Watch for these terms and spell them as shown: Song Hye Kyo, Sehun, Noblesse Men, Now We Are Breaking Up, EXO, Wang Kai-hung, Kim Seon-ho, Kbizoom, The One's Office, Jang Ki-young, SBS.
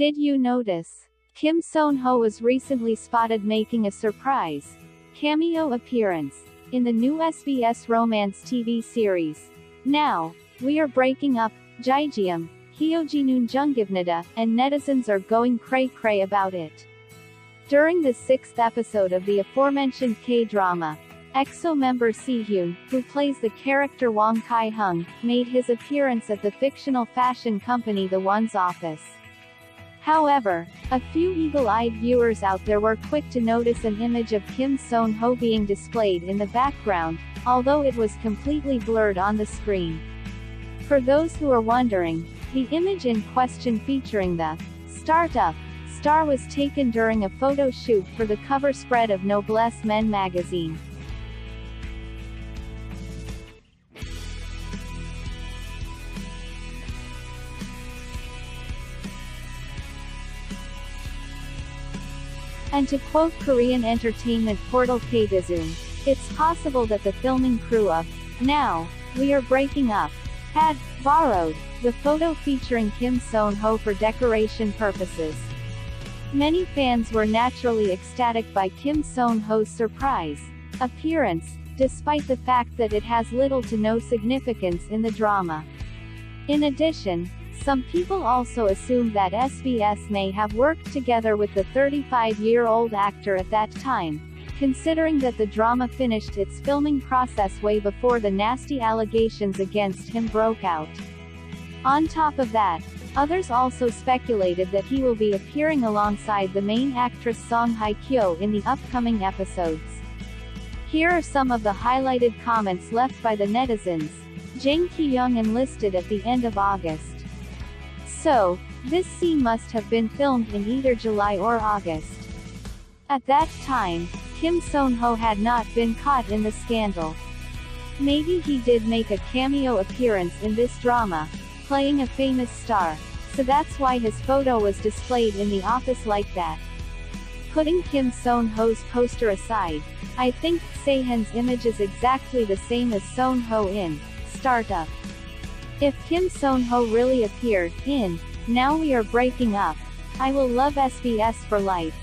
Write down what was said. Did you notice? Kim Seon-ho was recently spotted making a surprise cameo appearance in the new SBS romance TV series, Now We Are Breaking Up. Jaejeum, Hyeojinun Jungivnida, and netizens are going cray-cray about it. During the sixth episode of the aforementioned K-drama, EXO member Sehun, who plays the character Wang Kai-hung, made his appearance at the fictional fashion company The One's Office. However, a few eagle-eyed viewers out there were quick to notice an image of Kim Seon-ho being displayed in the background, although it was completely blurred on the screen. For those who are wondering, the image in question featuring the startup star was taken during a photo shoot for the cover spread of Noblesse Men magazine. And to quote Korean entertainment portal Kbizoom, it's possible that the filming crew of Now We Are Breaking Up had borrowed the photo featuring Kim Seon-ho for decoration purposes. Many fans were naturally ecstatic by Kim Seon-ho's surprise appearance, despite the fact that it has little to no significance in the drama. In addition, some people also assumed that SBS may have worked together with the 35-year-old actor at that time, considering that the drama finished its filming process way before the nasty allegations against him broke out. On top of that, others also speculated that he will be appearing alongside the main actress Song Hye Kyo in the upcoming episodes. Here are some of the highlighted comments left by the netizens. Jang Ki-young enlisted at the end of August. So, this scene must have been filmed in either July or August. At that time, Kim Seon-ho had not been caught in the scandal. Maybe he did make a cameo appearance in this drama, playing a famous star, so that's why his photo was displayed in the office like that. Putting Kim Seon-ho's poster aside, I think Sehun's image is exactly the same as Seon-ho in Startup. If Kim Seon-ho really appeared in Now We Are Breaking Up, I will love SBS for life.